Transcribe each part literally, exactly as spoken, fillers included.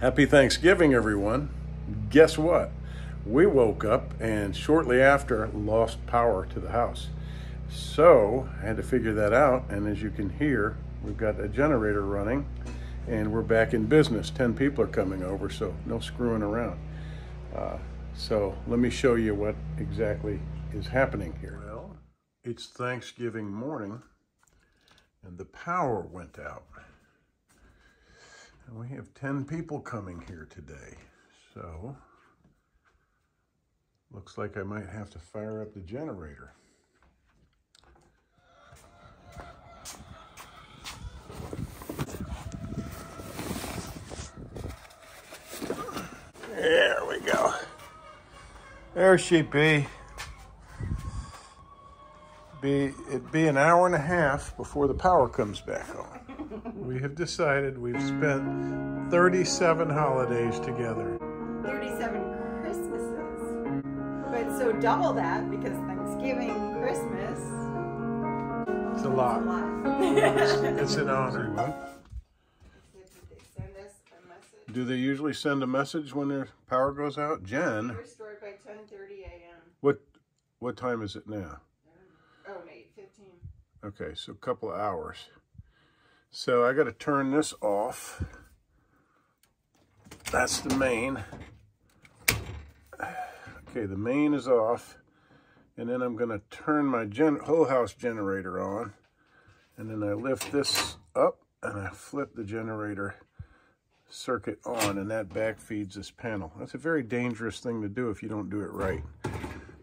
Happy Thanksgiving, everyone. Guess what? We woke up and shortly after lost power to the house. So I had to figure that out. And as you can hear, we've got a generator running and we're back in business. ten people are coming over, so no screwing around. Uh, so let me show you what exactly is happening here. Well, it's Thanksgiving morning and the power went out. We have ten people coming here today, so looks like I might have to fire up the generator. There we go. There she be. Be it'd be an hour and a half before the power comes back on. We have decided we've spent thirty-seven holidays together. thirty-seven Christmases. But so double that, because Thanksgiving, Christmas. It's a lot. It's a lot. It's an honor. Did they send us a message? Do they usually send a message when their power goes out? Jen. They're restored by ten thirty a m What, what time is it now? Oh, eight fifteen. Okay, so a couple of hours. So I got to turn this off. That's the main. Okay, the main is off. And then I'm going to turn my gen whole house generator on. And then I lift this up and I flip the generator circuit on. And that back feeds this panel. That's a very dangerous thing to do if you don't do it right.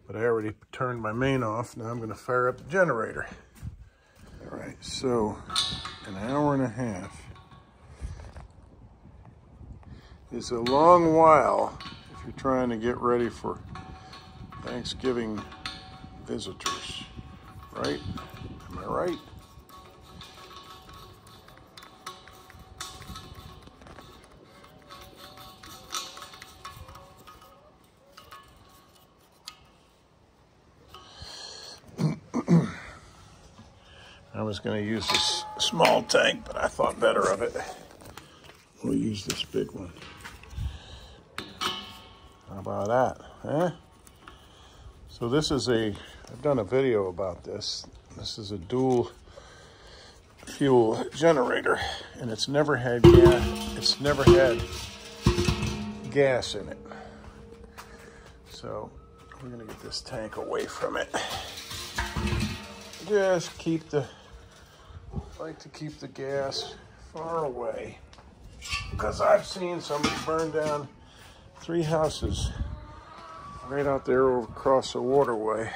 But I already turned my main off. Now I'm going to fire up the generator. All right, so an hour and a half is a long while if you're trying to get ready for Thanksgiving visitors, right? Am I right? I was going to use this small tank, but I thought better of it. We'll use this big one. How about that, huh? So this is a, I've done a video about this. This is a dual fuel generator, and it's never had gas, it's never had gas in it. So we're going to get this tank away from it. Just keep the, like to keep the gas far away, because I've seen somebody burn down three houses right out there over across the waterway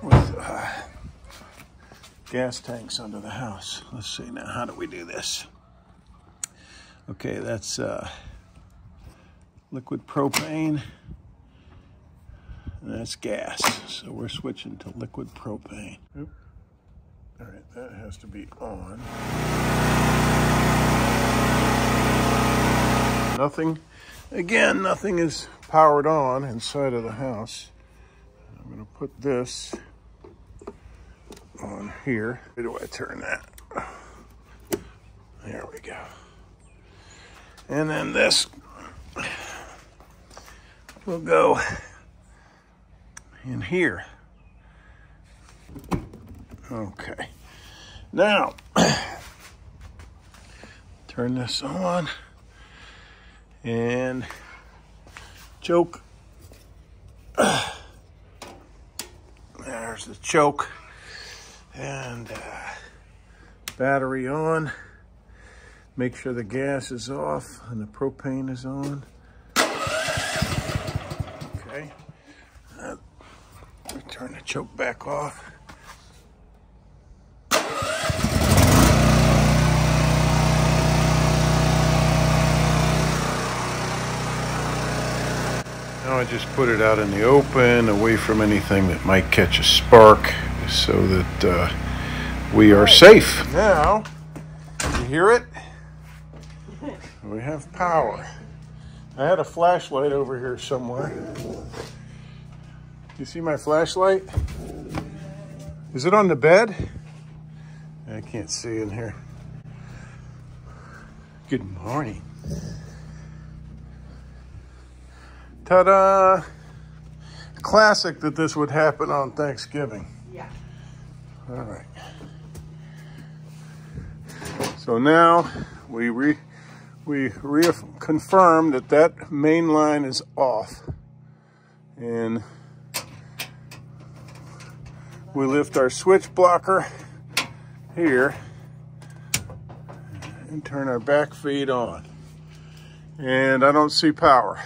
with uh, gas tanks under the house. Let's see now, how do we do this? Okay, that's uh, liquid propane. And that's gas, so we're switching to liquid propane. Oop. All right, that has to be on. Nothing, again, nothing is powered on inside of the house. I'm gonna put this on here. Where do I turn that? There we go. And then this will go in here. Okay, now turn this on and choke. There's the choke and uh, battery on. Make sure the gas is off and the propane is on. Okay. Uh, Turn the choke back off. Now I just put it out in the open, away from anything that might catch a spark, so that uh, we are safe. Now, you hear it? We have power. I had a flashlight over here somewhere. You see my flashlight? Is it on the bed? I can't see in here. Good morning. Ta-da! Classic that this would happen on Thanksgiving. Yeah. All right. So now we re we reconfirm that that main line is off, and we lift our switch blocker here and turn our back feed on. And I don't see power.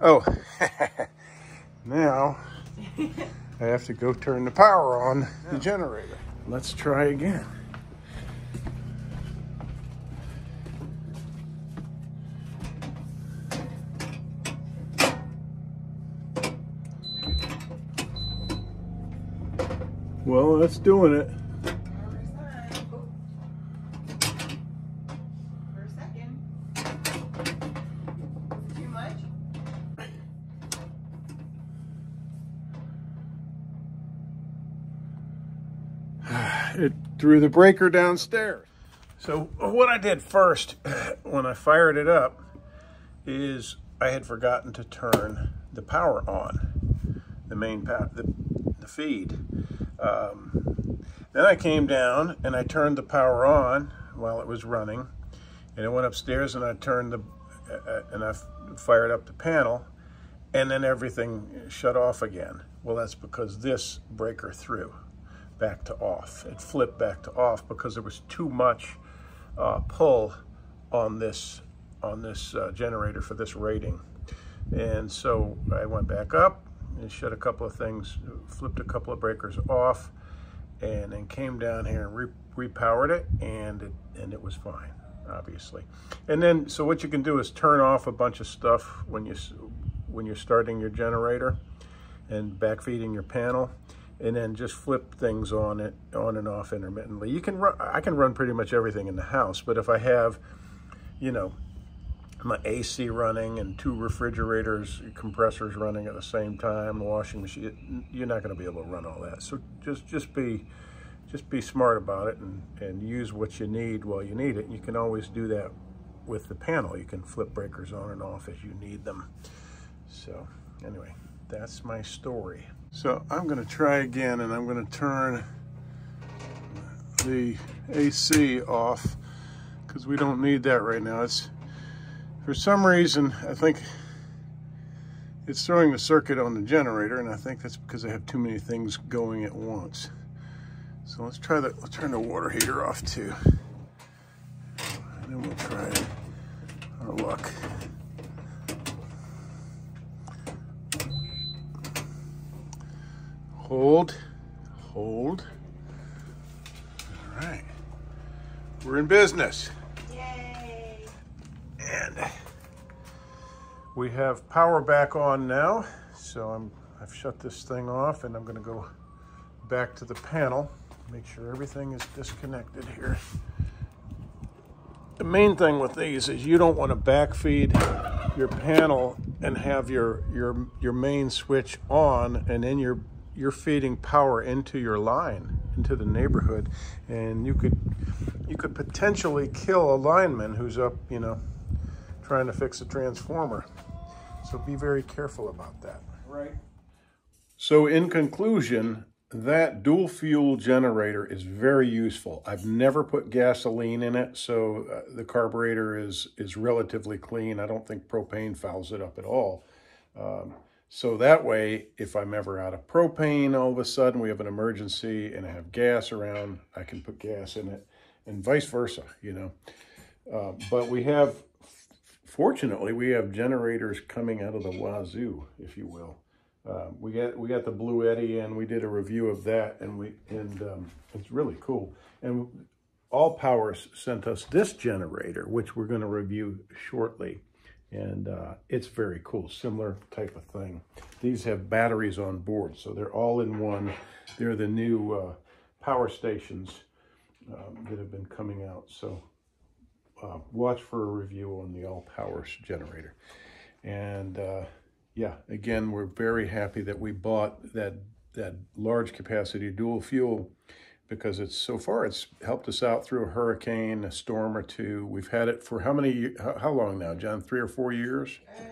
Oh, now I have to go turn the power on the generator. Let's try again. Well, that's doing it. It threw the breaker downstairs. So what I did first when I fired it up is I had forgotten to turn the power on, the main power, the, the feed. Um, then I came down and I turned the power on while it was running, and I went upstairs and I turned the uh, and I fired up the panel, and then everything shut off again. Well, that's because this breaker threw back to off. It flipped back to off because there was too much uh, pull on this on this uh, generator for this rating. And so I went back up and shut a couple of things, flipped a couple of breakers off, and then came down here and re repowered it, and it and it was fine, obviously. And then, so what you can do is turn off a bunch of stuff when you when you're starting your generator and backfeeding your panel, and then just flip things on it on and off intermittently. You can run, I can run pretty much everything in the house, but if I have, you know, my A C running and two refrigerators, compressors running at the same time, the washing machine, you're not going to be able to run all that. So just just be just be smart about it, and, and use what you need while you need it. And you can always do that with the panel. You can flip breakers on and off as you need them. So anyway, that's my story. So I'm going to try again, and I'm going to turn the A C off because we don't need that right now. It's For some reason, I think it's throwing the circuit on the generator, and I think that's because I have too many things going at once. So let's try that. Let's turn the water heater off too, and then we'll try our luck. Hold, hold. All right, we're in business. And we have power back on now, so I'm, I've shut this thing off, and I'm going to go back to the panel, make sure everything is disconnected here. The main thing with these is you don't want to backfeed your panel and have your your your main switch on, and then you're you're feeding power into your line, into the neighborhood, and you could you could potentially kill a lineman who's up, you know, trying to fix a transformer. So be very careful about that. Right. So in conclusion, that dual fuel generator is very useful. I've never put gasoline in it, so uh, the carburetor is is relatively clean. I don't think propane fouls it up at all. Um, so that way, if I'm ever out of propane, all of a sudden we have an emergency and I have gas around, I can put gas in it, and vice versa, you know. Uh, but we have, fortunately, we have generators coming out of the wazoo, if you will. Uh, we got we got the Blue Eddy, and we did a review of that, and we and um, it's really cool. And Allpowers sent us this generator, which we're going to review shortly, and uh, it's very cool. Similar type of thing. These have batteries on board, so they're all in one. They're the new uh, power stations um, that have been coming out. So. Uh, watch for a review on the Allpowers generator. And uh, yeah, again, we're very happy that we bought that that large capacity dual fuel because it's so far it's helped us out through a hurricane, a storm or two. We've had it for how many, how long now, John? Three or four years? Uh,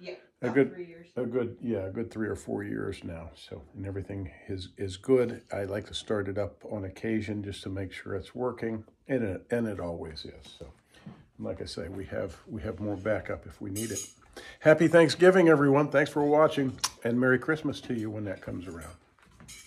yeah, a good, three years. A good, yeah, a good three or four years now. So, and everything is is good. I like to start it up on occasion just to make sure it's working, and it and it always is. So, and like I say, we have we have more backup if we need it. Happy Thanksgiving, everyone. Thanks for watching, and Merry Christmas to you when that comes around.